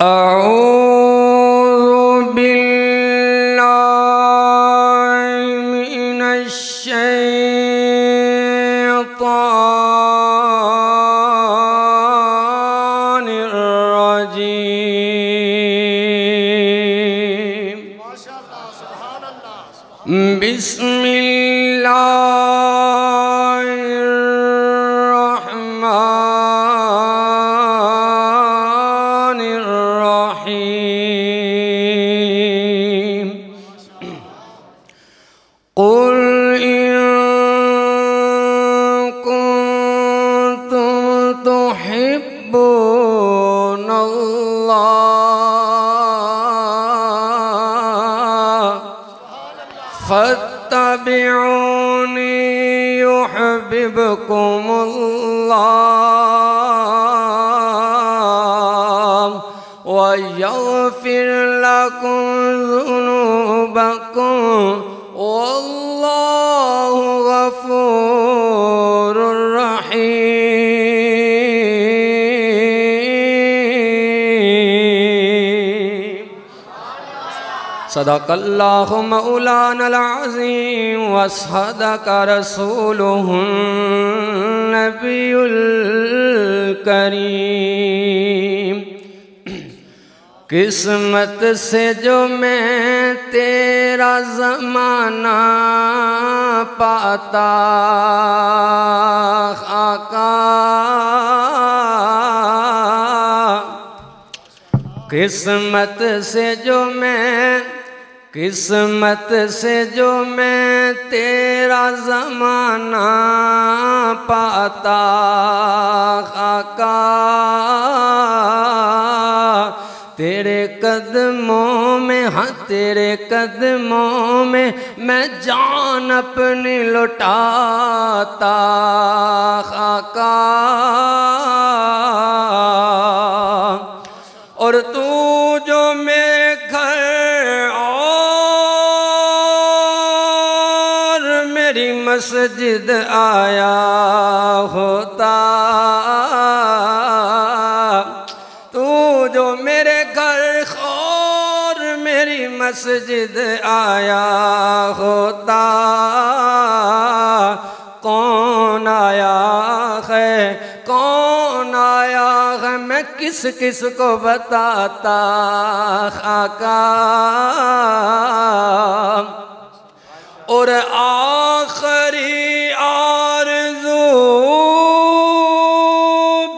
أعوذ بالله من الشيطان الرجيم. ما شاء الله، سبحان الله. بسم الله الرحمن الرحيم. قل إن كنتم تحبون الله فاتبعوني يحببكم الله ويغفر لكم ذنوبكم والله غفور رحيم. صدق الله مولانا العظيم وصدق رسوله النبي الكريم. किस्मत से जो मैं तेरा ज़माना पाता आका, किस्मत से जो मैं तेरा ज़माना पाता आका, तेरे कदमों में मैं जान अपनी लुटाता आका, और तू जो मेरे घर और मेरी मस्जिद आया होता, मस्जिद आया होता, कौन आया है मैं किस को बताता आका, और आखिरी आरज़ू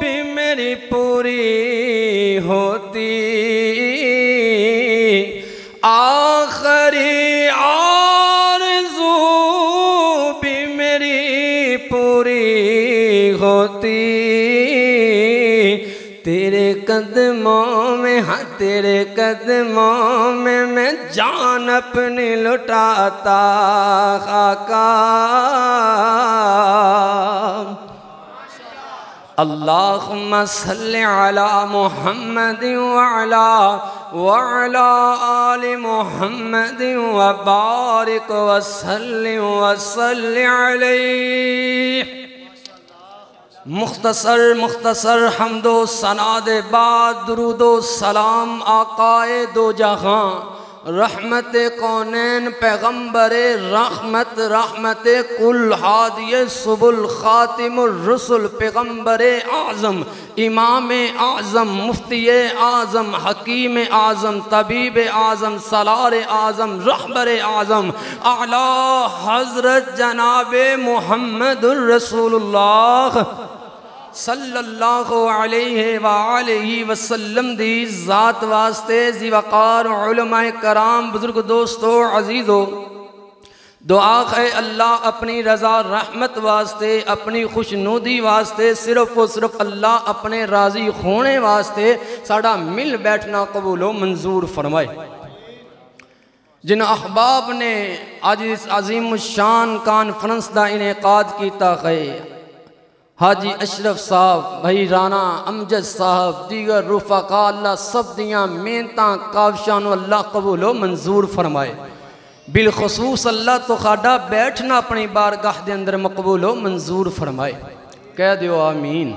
भी मेरी पूरी होती, तेरे कदमों में मैं जान अपनी लुटाता आका. अल्लाहुम्मा सल्लि अला मुहम्मद वअला आलि मुहम्मद वबारिक वसल्लि अलैहि. मुख्तसर हम्दो सनाद बाद दुरूदो सलाम आकाए दो जहां रहमत कौनैन पैगम्बरे रहमत कुल हादिये सुबुल खातिमुर रसुल पैगम्बरे आज़म इमाम आज़म मुफ्ती आज़म हकीम आज़म तबीब आज़म सलार आज़म रहबर आज़म आला हज़रत जनाब मुहम्मदुर रसूलुल्लाह सल्लल्लाहु अलैहि वालैहि वसल्लम दी ज़ात वास्ते जी वक़ार उलमाए कराम बुज़ुर्ग दोस्तों अजीज़ों, दुआ है अल्लाह अपनी रज़ा रहमत वास्ते अपनी खुशनुदी वास्ते सिर्फ़ और सिर्फ अल्लाह अपने राज़ी होने वास्ते साड़ा मिल बैठना कबूलो मंजूर फरमाए. जिन अहबाब ने आज इस अजीम शान कानफ्रेंस का इनेकाद किया है, हाजी अशरफ साहब, भाई राना अमजद साहब, दीगर रुफाका, अल्लाह सब दियाँ मेहनत काविशान अल्लाह कबूलो मंजूर फरमाए. बिलखसूस अल्लाह तुहाडा बैठना अपनी बारगाह दे अंदर मकबूलो मंजूर फरमाए. कह दियो आमीन.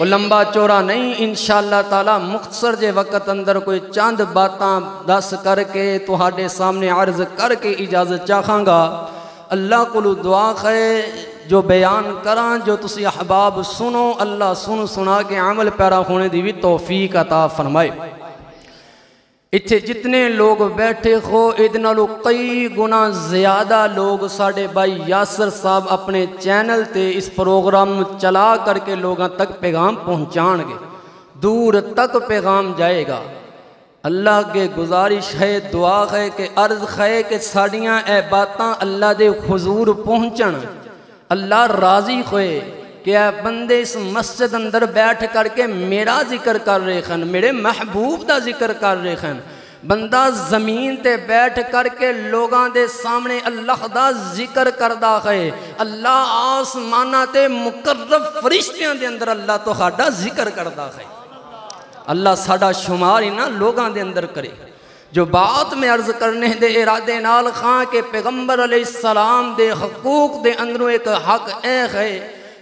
वो लंबा चौड़ा नहीं, इंशाअल्लाह ताला मुख्तसर जे वक़्त अंदर कोई चंद बातां दस करके तुहाडे सामने अर्ज करके इजाज़त चाहांगा। अल्लाह कोलों दुआ है जो बयान करा जो तुसी अहबाब सुनो, अल्लाह सुन सुना के अमल पैरा होने दी भी तौफीक अता फरमाए। इत्थे जितने लोग बैठे हो इहदे नालों कई गुना ज़्यादा लोग साढ़े भाई यासर साहब अपने चैनल ते इस प्रोग्राम चला करके लोगों तक पैगाम पहुँचाएंगे, दूर तक पैगाम जाएगा। अल्लाह के गुजारिश है, दुआ है कि अर्ज़ है कि साड़ियाँ ए बातां अल्लाह दे हुजूर पहुँचन, अल्लाह राज़ी होए कि बंदे इस मस्जिद अंदर बैठ करके मेरा जिक्र कर रहे हैं, मेरे महबूब का जिक्र कर रहे हैं। बंदा जमीन ते बैठ करके लोगों के सामने अल्लाह का जिक्र करता है, अल्लाह आसमाना ते मुकर्रब फरिश्तियां दे अंदर अल्लाह तुहाडा जिक्र करता है। अल्लाह साडा शुमार ही ना लोगों के अंदर करे। जो बात में अर्ज़ करने दे इरादे नाल खां के पैगंबर अलैहिस्सलाम दे हकूक दे अंदरों एक हक यह है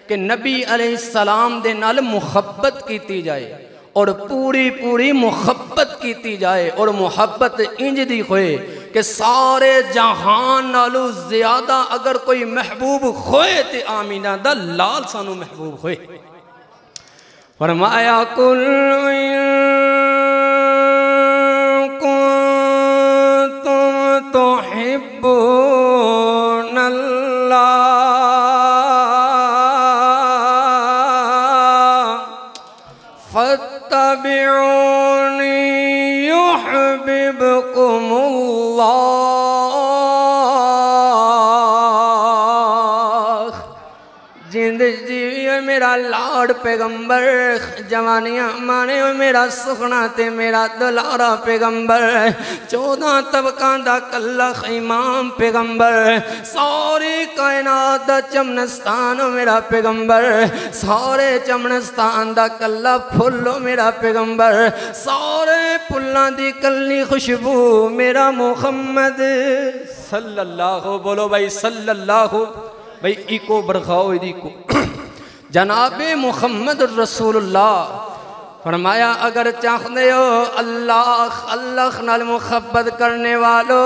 कि नबी अलैहिस्सलाम दे नाल मुहब्बत की जाए और पूरी पूरी मुहब्बत की जाए, और मुहब्बत इंज दी होए कि सारे जहान नालों ज्यादा अगर कोई महबूब होए तो आमीना दा लाल सानू महबूब होए। फरमाया कुल तुम तो हिब्बू लाड पैगंबर जवानियां माने मेरा सुखना ते मेरा दुलारा पैगंबर, 14 तबका दा कल्ला इमाम पैगंबर, सारे कायनात दा चमनस्तान मेरा पैगंबर, सारे चमनस्तान दा कल्ला फुल्लो मेरा पैगंबर, सारे फुल्लां दी कल्ली खुशबू मेरा मुहम्मद सल्लल्लाहु। बोलो भाई सल्लल्लाहु, भाई इको बरखाओ इको जनाबे मुहम्मद रसूलुल्लाह। फरमाया अगर चाहते हो अल्लाह अल्लाह नाल मुहब्बत करने वालों,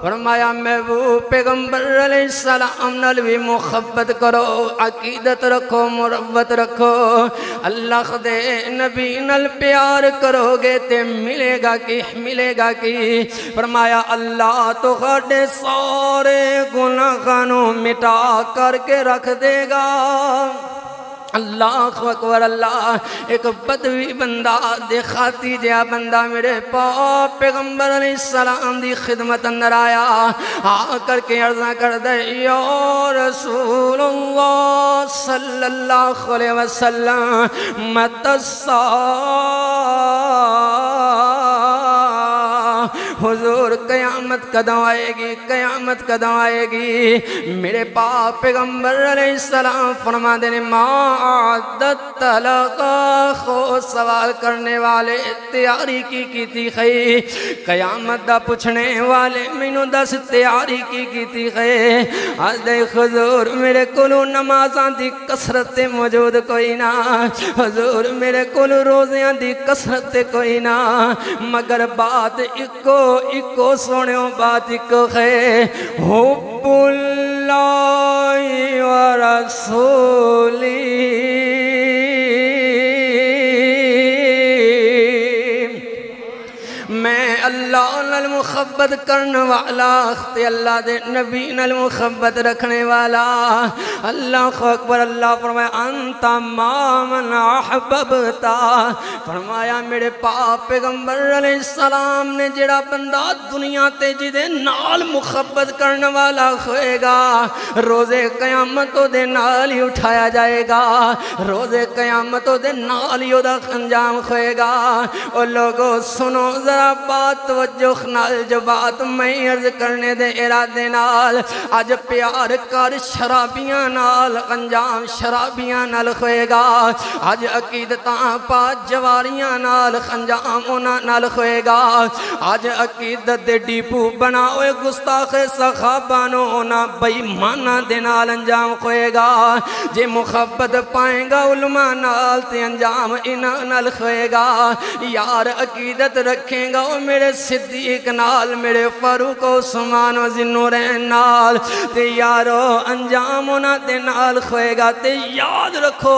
फरमाया महबूब पैगंबर अलैहिस्सलाम नाल भी मुहब्बत करो, अकीदत रखो, मुरब्बत रखो, अल्लाह दे नबी नाल प्यार करोगे तो मिलेगा कि मिलेगा कि। फरमाया अल्लाह तो तुहाडे सारे गुनाहां नू मिटा करके रख देगा। अल्लाह अकबर अल्लाह। एक बदवी बंदा देखाती जहा बंदा मेरे पाप पैगंबर अलैहिस्सलाम दी खिदमत अंदर आया, आ करके अर्ज़ा कर दे या रसूलुल्लाह सल्लल्लाहु अलैहि वसल्लम मतस्सा, हुजूर कयामत कदों आएगी, कयामत कदों आएगी। मेरे पाप पैगंबर अलैहिस्सलाम फरमाते ने माँ आदत तलका खो, सवाल करने वाले तैयारी की थी खै, कयामत दा पुछने वाले मैनू दस तैयारी की थी खै। आज हुजूर मेरे कोलों नमाजां दी कसरत मौजूद कोई ना, हुजूर मेरे कोलों रोज़ियां दी कसरत कोई ना, मगर बात इको इको सोने बात इको है हुब्बुल्लाहि व रसूली। मैं अल्लाह नाल मुहब्बत करने वाला ते अल्लाह दे नबी नाल मुहब्बत रखने वाला। अल्लाह अकबर अल्लाह। फरमाया अंत मामन अहबबता, फरमाया मेरे पाप पैगंबर अलैहिस्सलाम ने जेड़ा बंदा दुनिया ते जिदे नाल मुहब्बत करने वाला होएगा, रोज़े कयामत ओदे नाल ही उठाया जाएगा, रोज़े कयामत ओदे नाल ही ओदा अंजाम होएगा। ओ लोगो सुनो जरा बात वजह नाल जवात मैं अर्ज करने दे इरादे नाल अज प्यार कर शराबियां नाल अंजाम शराबियां नाल होएगा। अज अकीदतां पा जवारियां नाल अंजाम उन्हां नाल होएगा। अज अकीदत दे डीपू बनाओ गुस्ताख सखाबा नो उन्हां बेईमानां दे नाल अंजाम होएगा। जे मुहब्बत पाएगा उलमा नाल ते अंजाम इन्हां नाल होएगा। यार अकीदत रखेगा ओ मेरे सिद्दीक नाल मेरे फारूक उस्मान ज़िन्नूरैन नाल ते यारो अंजाम उन्हां दे नाल होएगा। ते याद रखो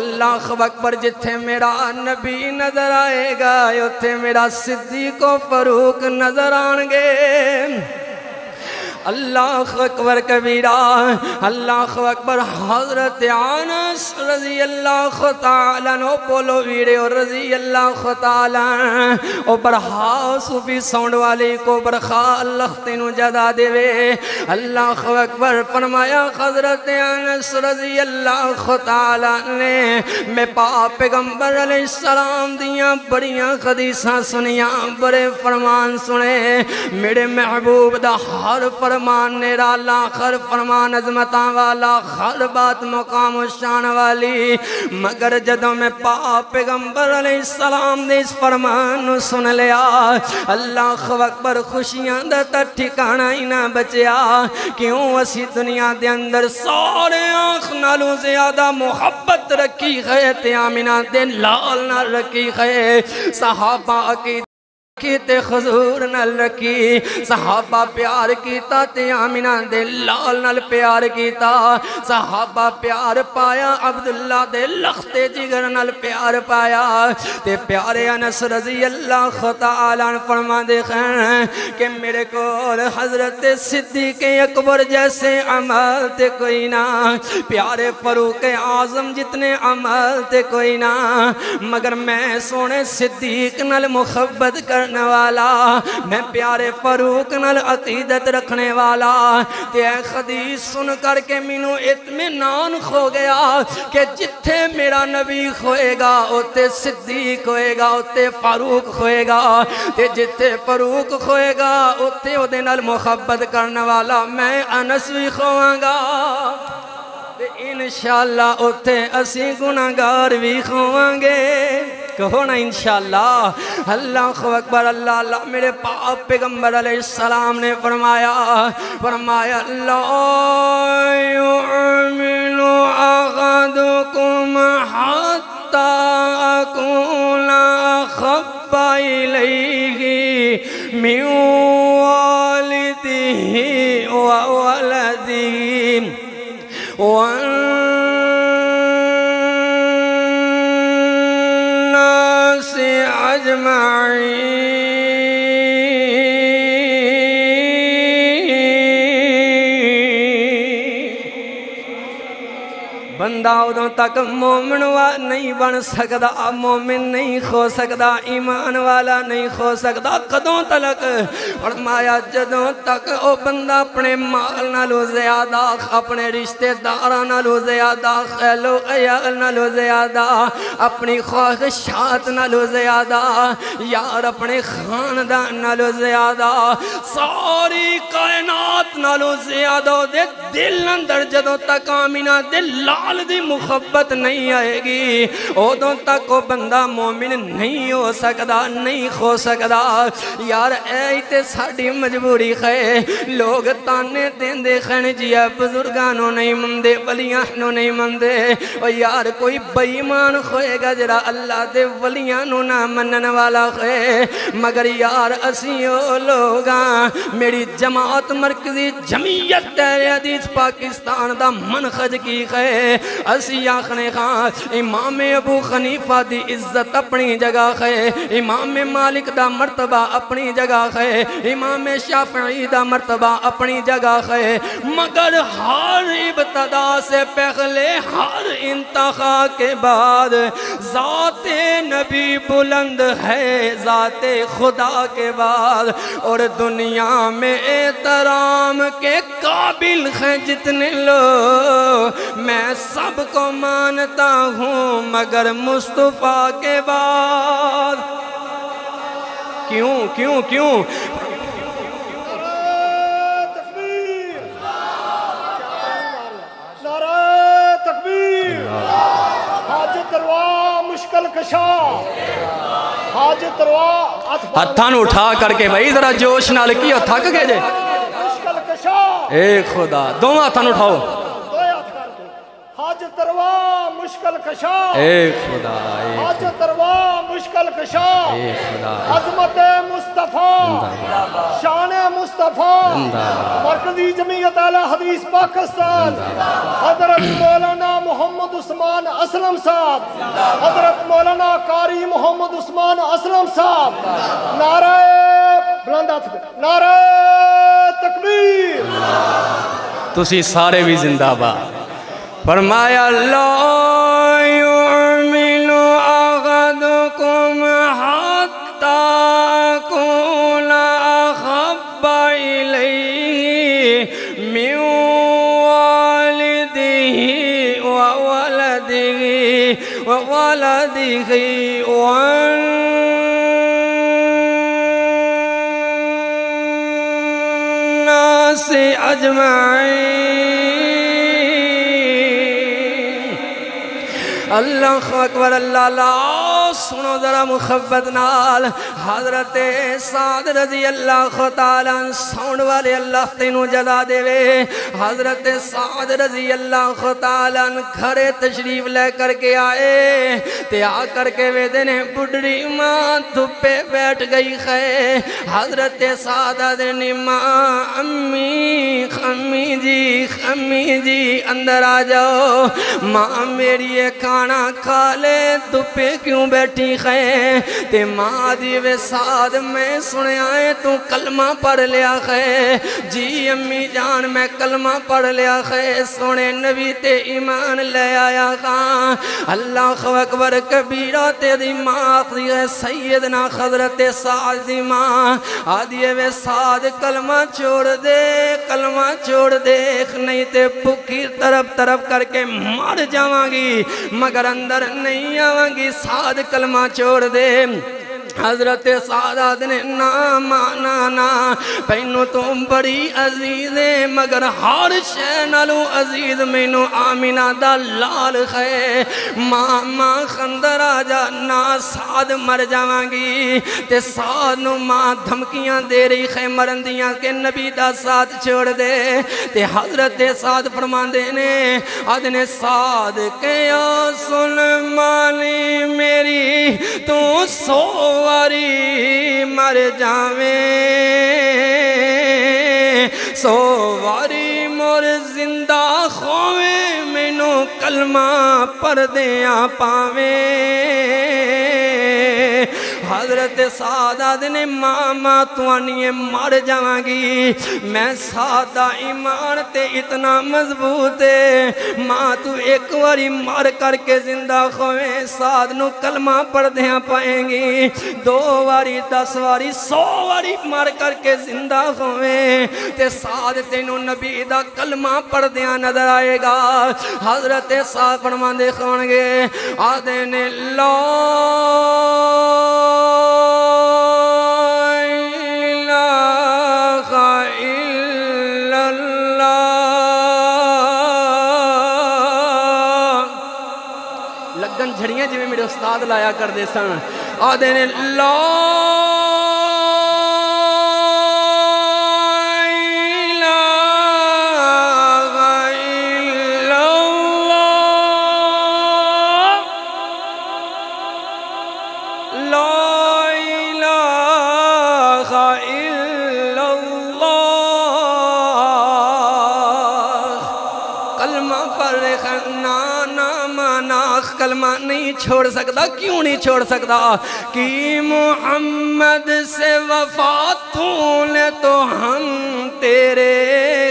अल्लाह अकबर जिथे मेरा नबी नजर आएगा उत्थे मेरा सिद्दीक फारूक नजर आएंगे। अल्लाह अकबर कबीरा, अल्लाह अकबर। हजरत अनस रजी अल्लाह तआला नो बोलो वीरे रजी अल्लाह तआला ओ बरहा सूफी साउंड वाले को बरखा अल्लाह तेनू जदा देवे। अल्लाह अकबर। फरमाया हजरत अनस रजी अल्लाह तआला ने मैं पाक पैगंबर अलैहिस्सलाम दियां बड़ियां हदीसां सुनियां बड़े फरमान सुने। मेरे महबूब दा हर फरमान निराला हर फरमान अजमता वाला हर बात मुकाम शान वाली। मगर जदों मैं पाक पैगंबर अलैहिस्सलाम ने इस फरमान सुन लिया अल्लाह अकबर खुशियां दा ठिकाना ही ना बचया। क्यों असी दुनिया दे अंदर सारे आँख नालों ज्यादा मुहब्बत रखी है ते आमिना दे लाल ना रखी है। सहाबा की ते हुजूर नाल रखी। सहाबा प्यार कीता ते आमिना दे लाल नाल प्यार कीता। सहाबा प्यार पाया अब्दुल्ला दे लखते जिगर नाल प्यार पाया। ते प्यारे अनस रजी अल्लाह तआला फरमांदे हैं कि मेरे को हजरत सिद्दीक अकबर जैसे अमल ते कोई ना, प्यारे फारूक आजम जितने अमल ते कोई ना, मगर मैं सोने सिद्दीक नाल मुहब्बत कर वाला, मैं प्यारे फारूक नाल अकीदत रखने वाला। ते हदीस सुन करके मैनू इत्मीनान हो गया कि जिथे मेरा नबी होएगा उत्थे सिद्दीक होएगा उत्थे फारूक होएगा। ते जिथे फारूक होएगा उत्थे ओदे नाल मुहब्बत करने वाला मैं अनस भी होवांगा। इंशाअल्लाह उत्थे असी गुनाहगार भी होवांगे। कहो ना इंशाअल्लाह। अल्लाह अकबर। अल्लाह अल्लाह। मेरे पाक पैगंबर अलैहिस्सलाम ने फरमाया फरमाया ला युमिनु अहदुकुम हत्ता अकून अहब्बा इलैहि मिन वालिदिहि व वलदिहि والناس أجمعين। बंदा उदों तक मोमिन नहीं बन सकता, मोमिन नहीं हो सकता, ईमान वाला नहीं हो सकता। कदों तलक? फरमाया जदों तक वह बंदा अपने माल नालों ज्यादा, अपने रिश्तेदारां नालों ज्यादा, अहलो अयाल नालों ज्यादा, अपनी ख्वाहिशात नालों ज्यादा, यार अपने खानदान नालों ज्यादा, सारी कायनात नालों ज्यादा दे दिल अंदर जदों तक आमिना दे लाल दी मुहब्बत नहीं आएगी उदों तक वह बंदा मोमिन नहीं हो सकता, नहीं हो सकता। यार ऐ ते साड़ी मजबूरी है। लोग ताने देंदे खन जिया बुजुर्गां नूं नहीं मनदे, वलियां नूं नहीं मनदे। ओ यार कोई बेईमान होएगा जरा अल्लाह दे वलियां नूं ना मनन वाला है। मगर यार असी ओ लोग मेरी जमात मरकजी जमीयत दायरे हदीस पाकिस्तान दा मनखज की है। असी आखने खां इमाम अबू हनीफा दी इज्जत अपनी जगह है, इमाम मालिक दा मरतबा अपनी जगह है, इमाम शाफई दा मरतबा अपनी जगह है। मगर हर इब्तदा से पहले हर इंतहा के बाद जाते नबी बुलंद है जाते खुदा के बाद। और दुनिया में एतराम के काबिल हैं जितने लोग, मैं सबको मानता हूँ मगर मुस्तफ़ा के बाद। क्यों क्यों क्यों? हथां नूं उठा करके भाई जरा जोश नाल की हो थक गए जे ए खुदा दोवें हथां नूं उठाओ तुसी सारे भी जिंदाबाद। फरमाया अल्लाह अकबर अल्लाह ला सुनो जरा मुहब्बत नाल हजरत साद रजी अल्लाह तआला सौण वाले अल्लाह तेनू जदा देवे। हजरत साद रजी अल्लाह तआला घरे तशरीफ ले करके आए ते आ करके वेदे ने बुढ़ी माँ धुप्पे बैठ गई है। हजरत साद ने माँ अम्मी अम्मी जी अंदर आ जाओ। माँ मेरी ये खाना खा ले धुप्पे क्यों बैठी है? ते माँ जी वे साद मैं सुनया है तू कलमा पढ़ लिया है। जी अम्मी जान मैं कलमा पढ़ लिया है, सोने नबी ते ईमान ले आया खां। अल्लाह अकबर कबीरा तेरी माँ आखदी है सैयदना हजरत साद दी माँ आदि वे साद कलमा छोड़ दे, कलमा छोड़ दे, नहीं ते भुखी तरफ तरफ करके मर जावांगी मगर अंदर नहीं आवांगी। साद कलमा छोड़ दे। हजरत सादात ने ना माना ना पैनू तू बड़ी अजीज है मगर हर शह नालू अजीज मैनू आमिना दा लाल है। मां मां खंदर आ जा ना साद मर जावांगी। ते साद नू मां धमकियां दे रही है मरन दियां के नबी दा साथ छोड़ दे। ते हजरत साद फरमांदे ने आदने साद के ओ सुन माली मेरी तू सो वारी मर जावे, सो वारी मोर जिंदा खोवे मैनू कलमा परदिया पावे। हजरत सादात ने मामा तुआनिए मर जावांगी, मैं सादा ईमान ते इतना मजबूत है। मां तू एक बारी मर करके जिंदा खोए साद नू कलमा पढ़दियां पाएंगी, दो बारी दस बारी सौ बारी मर करके जिंदा खोए ते साद तेनू नबी दा कलमा पढ़दियां नजर आएगा। हजरत साद फरमांदे होणगे आदे ने ला झड़ियां जिवें मेरे उस्ताद लाया करते सन। आदे ने ला इलाहा इल्लल्लाह, ला इलाहा इल्लल्लाह कलमा पर ना ना माना कलमा नहीं छोड़ सकता। क्यों नहीं छोड़ सकता कि मोहम्मद से वफा तूने तो हम तेरे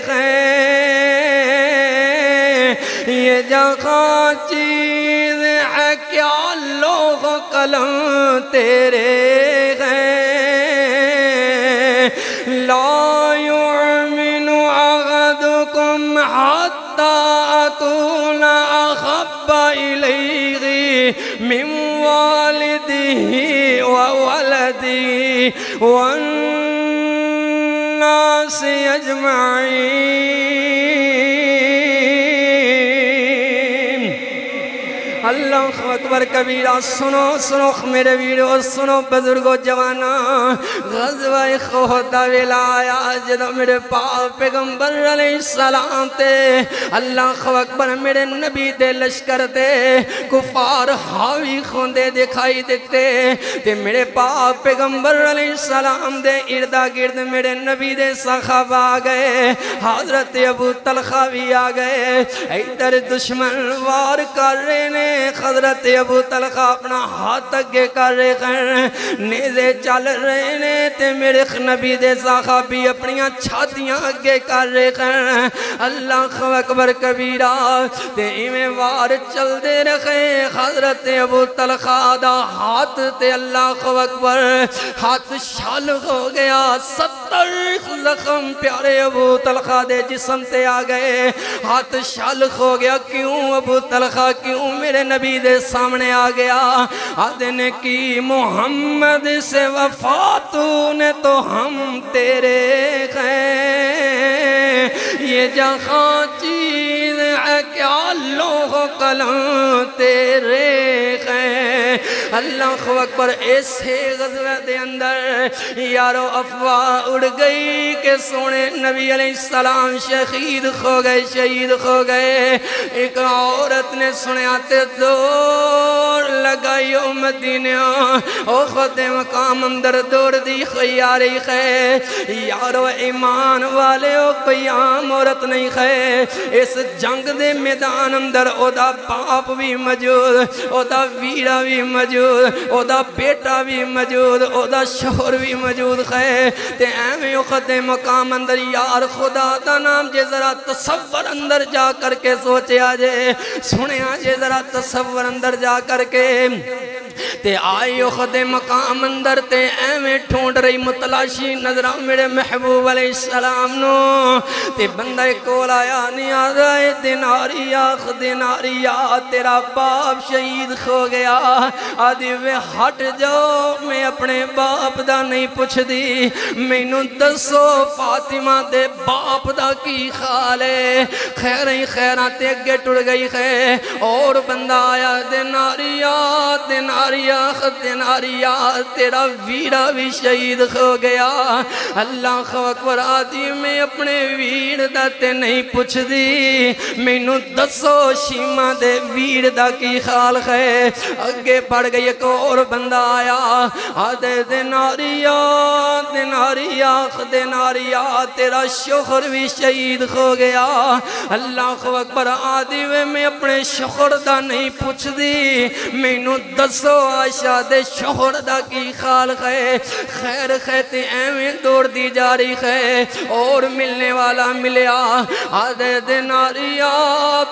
हैं, ये जहाँ चीज है क्या लोग कलम तेरे हैं। ला युमिनु अहदुकुम हत्ता अकूना अहब्बा इलैहि मिन वालिदिही व वलदिही वन नासि अजमईन। अल्लाह अकबर कबीरा। सुनो सुनो मेरे वीरो, सुनो बुजुर्गो जवाना, ग़ज़वा-ए ख़ुद दा वेला आया जदों मेरे पाक पैगंबर अलैहिस्सलाम ते अल्लाह अकबर मेरे नबी दे लश्कर ते कुफार हावी होंदे दिखाई दित्ते ते मेरे पाक पैगंबर अलैहिस्सलाम दे इर्दा गिर्द मेरे नबी दे सहाबा आ गए। हज़रत अबू तलहा भी आ गए। इधर दुश्मन वार कर रहे ने, हज़रत अबू तलहा अपना हाथ अगे कर रहे हैं, नेज़े चल रहे ने ते मेरे नबी दे सहाबी अपनी छातियां अगे कर रहे हैं। अल्लाह अकबर कबीरा ते इवें वार चलते रहे। हज़रत अबू तलहा दा हाथ ते अल्लाह अकबर हाथ शाल हो गया, 70 जख्म प्यारे अबू तलहा दे जिस्म से आ गए, हाथ शाल हो गया। क्यों अबू तलहा क्यों मेरे नबी दे सामने आ गया? आदन की मोहम्मद से वफा तूने तो हम तेरे हैं, ये जहाँ चीज है क्या लोह कलम तेरे हैं। अल्लाह अकबर ऐसे ग़ज़वा दे अंदर यारो अफवाह उड़ गई के सोने नबी अलैहिस्सलाम शहीद हो गए, शहीद हो गए। एक औरत ने सुना ते दौड़ लगाई ओ मदीना, ओ ख़ुदे मकाम अंदर दौड़ दी खयारी खे। यारो ईमान वाले ओ कोई आम औरत नहीं खे, इस जंग दे मैदान अंदर ओदा बाप भी मौजूद, ओदा वीरा भी मौजूद, ओदा बेटा भी मौजूद, ओदा शोहर भी मौजूद है। ते एवें ख़ुदे मकाम अंदर यार खुदा दा नाम जे जरा तसव्वुर अंदर जा करके सोचया जे, सुनया जे जरा तसव्वुर अंदर जा करके ते आई ख़ुदे मकाम अंदर ते एवें ठूंड रही मुतलाशी नजरा मेरे महबूब अलैहिस्सलाम नो। ते बंदे कोल आया नहीं आ रहा, दिनारिया दिनारिया तेरा बाप शहीद हो गया। आदि वे हट जाओ, मैं अपने बाप दा नहीं पुछदी, मैनू दसो फातिमा दे बाप दा की हाल है। खैर ही खैरां ते अगे टुर गई है। और बंदा आया, दिनारिया दिनारिया दिनारिया तेरा वीरा भी शहीद हो गया। अल्लाह अकबर, आदि मैं अपने वीर दा ते नहीं पुछदी, मैनू दसो शीमा दे वीर दा की हाल है। अगे बढ़ गई, एक और बंदा आया, आदे दिनारिया दिनारिया दिनारिया तेरा शोहर भी शहीद हो गया। अल्लाह अकबर, आदि वे मैं अपने शोहर दा नहीं पुछदी, मैनू दसो आशा दे शोहर दा की खाल है। खैर खैते एवें दौड़ दी जा रही है। और मिलने वाला मिलया, आदे दिनारिया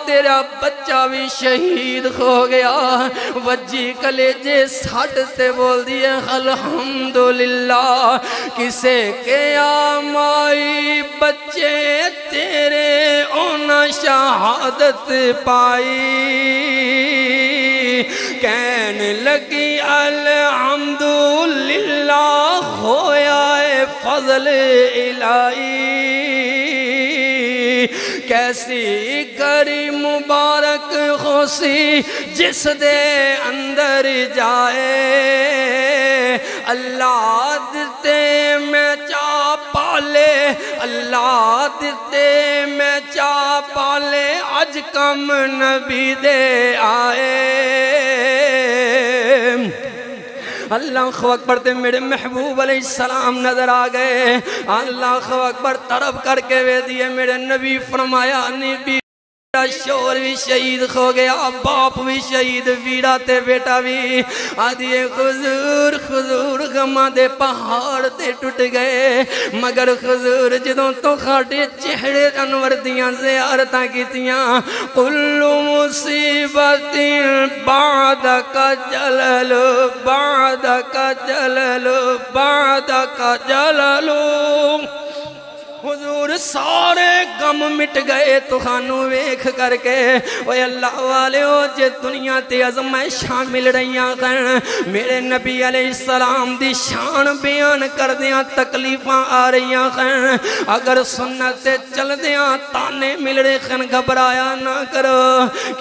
तेरा बच्चा भी शहीद हो गया। वज्जी कलेजे सट से बोल दिए अल्हम्दुलिल्लाह, किसे के आ माई बच्चे तेरे ओना शहादत पाई। कहन लगी अल्हम्दुलिल्लाह होया ए फजल इलाही, कैसी करी मुबारक खुशी जिस दे अंदर जाए। अल्लाह दिते मैं चा पाले, अल्लाह दिते मैं चा पाले, अज कम नबी दे आए। अल्लाह अकबर, ते मेरे महबूब अलैहिस्सलाम नजर आ गए। अल्लाह अकबर, तरफ करके वे दिए मेरे नबी। फरमाया नबी शोर भी शहीद हो गया, बाप भी शहीद, वीरा ते बेटा भी। आदि हुजूर हुजूर गमा दे पहाड़ ते टूट गए, मगर हुजूर जदों तो खाटे चेहरे अनवर दियां ज़ियारतां कीतियां। कुल्लू मुसीबतिन बाद का जललो बाद का जललो बाद का जललो, हुजूर सारे गम मिट गए तुहानू वेख करके। ओए अल्लाह वाले हो जे दुनिया ते अजमाइशां मिल रही कर मेरे नबी अलैहिस्सलाम दी शान बयान करदियां तकलीफां आ रही कर। अगर सुन्नत ते चलदियां ताने मिल रहे खन घबराया ना करो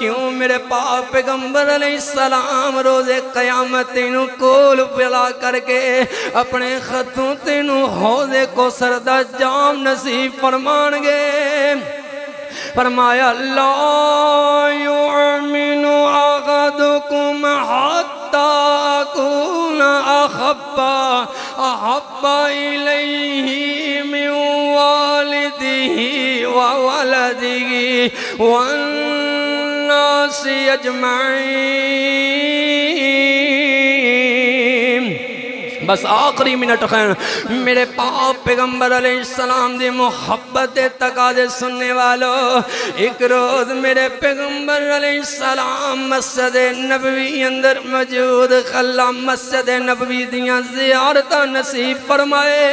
क्यों मेरे पाक पैगंबर अलैहिस्सलाम रोजे कयामत नू कोल पिला करके अपने खतों तेनू हौजे को सरदा जाम नसीब फरमान गे। फरमाया ला युमिनु अहदुकुम हत्ता अकून अहब्बा इलैहि मिन वालिदिहि व वलदिहि वन नासि अजमईन। बस आखिरी मिनट खैर मेरे पाक पैगम्बर अलैहिस्सलाम दी मुहब्बत तकाजे सुनने वालों। एक रोज़ मेरे पैगम्बर अलैहिस्सलाम मस्जिद नबवी अंदर मौजूद खल्ला मस्जिद नबवी दियां ज़ियारतां नसीब फरमाए।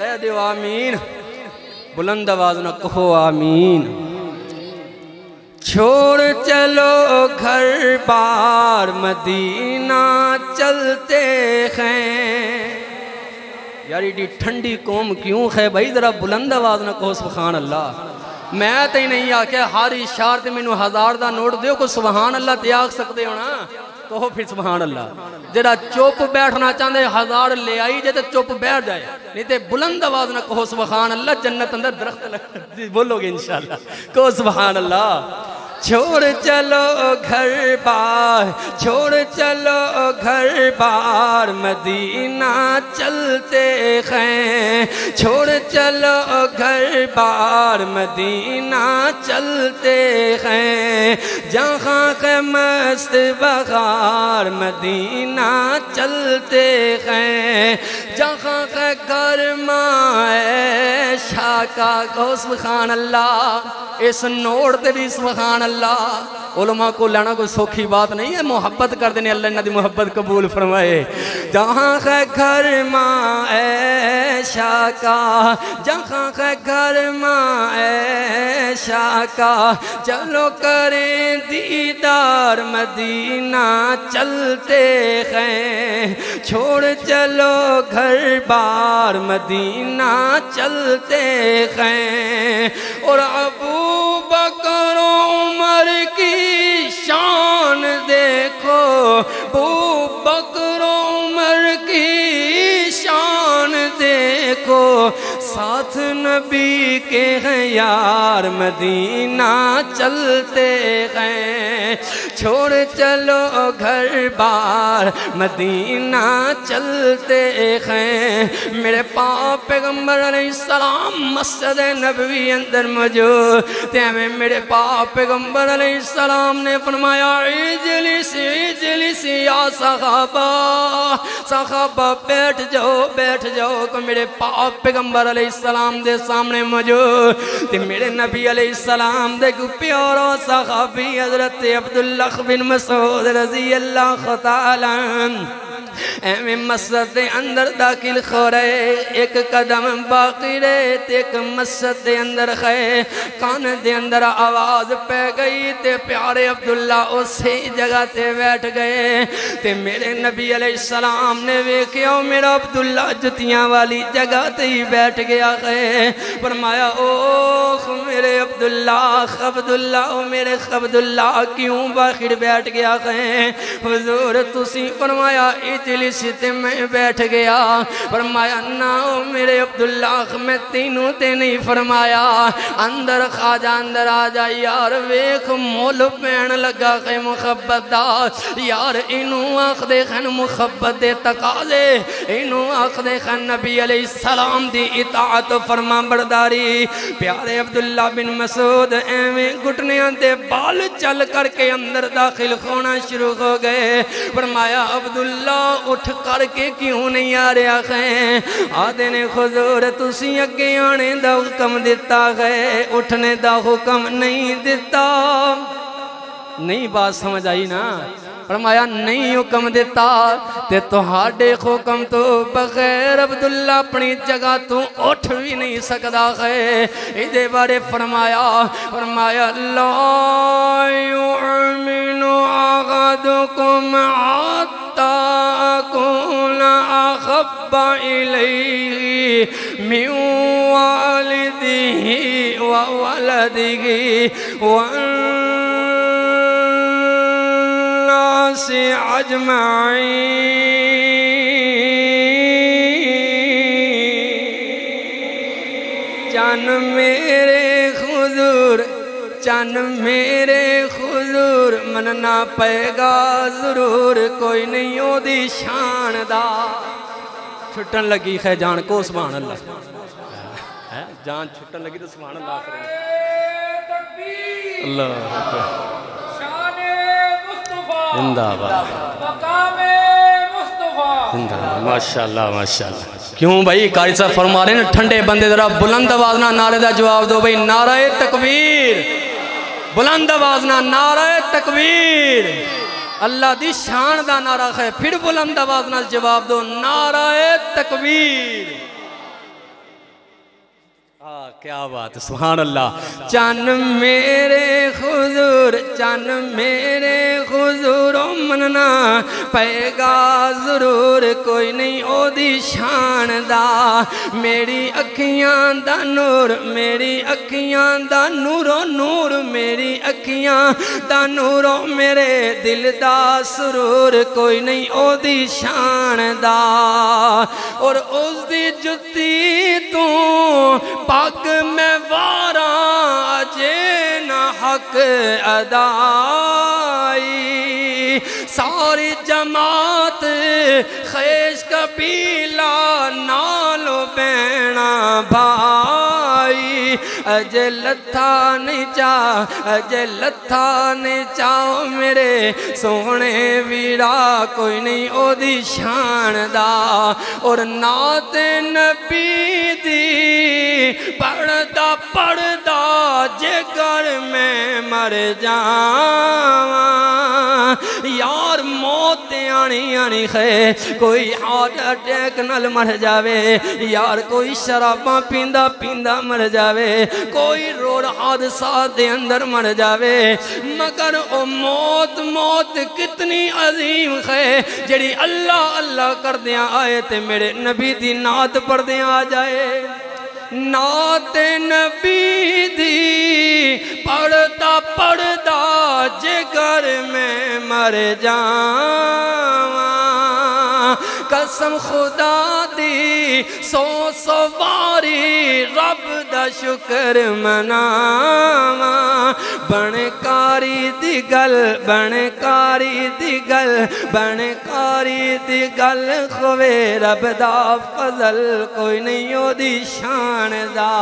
कह दो आमीन, बुलंद आवाज न कहो आमीन। छोड़ चलो घर बार मदीना चलते हैं। यार ये ठंडी कौम क्यों है भाई, जरा बुलंद आवाज ना कहो सुबहान अल्लाह। मैं तो नहीं आख्या हर इशार ते मैनू 1000 का नोट दो कोई सुबहान अल्लाह ते आख सकते हो ना, कहो फिर सुबहान अल्लाह। जरा चुप बैठना चाहते 1000 ले आई जे तो चुप बैठ जाए, नहीं तो बुलंद आवाज ना कहो सुबहान अल्लाह। जन्नत अंदर दरख्त बोलोगे इंशाल्लाह, कहो सुबहान अल्लाह। छोड़ चलो घर बार, छोड़ चलो घर बार मदीना चलते हैं। छोड़ चलो घर बार मदीना चलते हैं। जहाँ के मस्त बहार मदीना चलते हैं। जहाँ के गर्मा है शाका को सुभान अल्लाह। इस नोट तेरी सुभान अल्लाह। उलमा को लाना कोई सौखी बात नहीं है, मोहब्बत कर देने अल्लाह इन्हां दी मोहब्बत कबूल फरमाए। जहाँ है घर माँ ऐशा का, जहाँ है घर माँ ऐशा का, चलो करें दीदार मदीना चलते हैं। छोड़ चलो घर बार मदीना चलते हैं। और अबू बकर उमर की शान देखो, अबू बकर उमर की शान देखो, साथ नबी के हैं यार मदीना चलते हैं। छोड़ चलो घर बार मदीना चलते हैं। मेरे पाक पैगंबर अलैहिस्सलाम मस्जिद नबवी अंदर मौजूद ते मेरे पाक पैगंबर अलैहिस्सलाम ने फरमाया इजलिस इजलिस या सहाबा, सहाबा बैठ जाओ बैठ जाओ। को मेरे पाक पैगंबर अलैहिस्सलाम दे सामने मौजूद ते मेरे नबी अलैहिस्सलाम दे प्यारा सहाबी हजरत अब्दुल्ला बिन मसूद रज़ियल्लाहु ताला एवं मस्जिद अंदर दाखिल हो रहे। एक कदम बाकी रहे ते एक मस्जिद अंदर गए, कान दे अंदर आवाज़ पै गई ते प्यारे अब्दुल्ला उस जगह ते बैठ गए। ते मेरे नबी अलैहिस्सलाम ने वेख्या मेरा अब्दुल्ला जुतियां वाली जगह ते ही बैठ गया है। फरमाया ओह मेरे अब्दुल्ला खब्दुल्ला, ओ मेरे खब्दुल्ला क्यों बाखिर बैठ गया है। हुजूर तुसी फरमाया इजलिस ते मैं बैठ गया। फरमाया ना ओ मेरे अब्दुल्ला मैं तीनों ते नहीं फरमाया, अंदर खाजा अंदर आ जा यार वेख मोल पैन लगा के मुहब्बत दा। यार इनू आखदे खन मुहब्बत दे तकाजे, इनू आखदे खन नबी अलैहिस्सलाम दी इताअत फरमा बरदारी। प्यारे अब्दुल्ला बिन मसूद एवें घुटनियां ते बाल चल करके अंदर दाखिल होना शुरू हो गए। फरमाया अब्दुल्ला उठ करके क्यों नहीं आ रहा है। आदे ने हुजूर तुसी अगे आने दा हुक्म दिता है, उठने दा हुक्म नहीं दिता। नहीं बात समझ आई ना। फरमाया नहीं हुक्म दिता ते तुहाडे हुक्म तो बगैर अब्दुल्ला अपनी जगह तू उठ भी नहीं सकदा है। इहदे बारे फरमाया फरमाया ला युमिनु अहदुकुम अत्ता अकुन अहब्बा इलैहि मिन वालिदिहि व वलदिहि वन्नास अजमाईन। जान मेरे हुजूर मनना पएगा जरूर, कोई नहीं ओदी शान दा। छुट्टन लगी है जान को सुभान अल्लाह, जान छुट्टन लगी तो सुभान अल्लाह। जिंदाबाद माशाल्लाह माशाल्लाह। क्यों भाई कारी साहब फरमा रहे ना ठंडे बंदे जरा बुलंद आवाज ना नारे का जवाब दो भाई। नारा ए तकबीर, बुलंद आवाज ना नारा तकबीर, अल्लाह दी शान दा नारा है। फिर बुलंद आवाज नाल जवाब दो नारा तकबीर। क्या बात है सुभान अल्लाह। जान मेरे हुजूर मनना पएगा जरूर, कोई नहीं ओदी शान दा। मेरी अखियां दा नूरो नूर मेरी अखियां दा नूरो मेरे दिल दा सुरूर, कोई नहीं ओदी शान दा। और उस दी जुत्ती तू पग में वारा अजे ना हक अदाई। सारी जमात खैश कबीला नालो बैणा भाई। अजे लत्था नहीं जाओ मेरे सोने वीरा, कोई नहीं ओदी शान दा। और नात नबी दी पढ़दा जेकर मैं मर जावां यार मौत आनी है। कोई हार्ट अटैक नाल मर जावे यार, कोई शराबा पींदा मर जावे, कोई रोड हादसा दे अंदर मर जावे, मगर ओ मौत कितनी अजीम है जेड़ी अल्लाह अल्लाह करदियां आए ते मेरे नबी दी नात पढ़दियां आ जाए। नात नबी दी पढ़दा जेकर मैं मर जावां, कसम खुदा दी 100 बारी रब दा शुक्र मनावां। बनकारी दी गल खोवे रब दा फजल, कोई नहीं ओदी शान दा।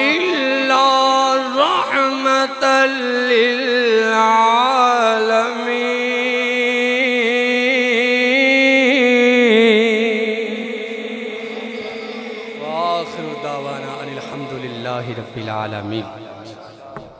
इल्ला रहमतल लिल आलमीन। वाखिरु दावाना अनिल हम्दुलिल्लाहि रब्बिल आलमीन।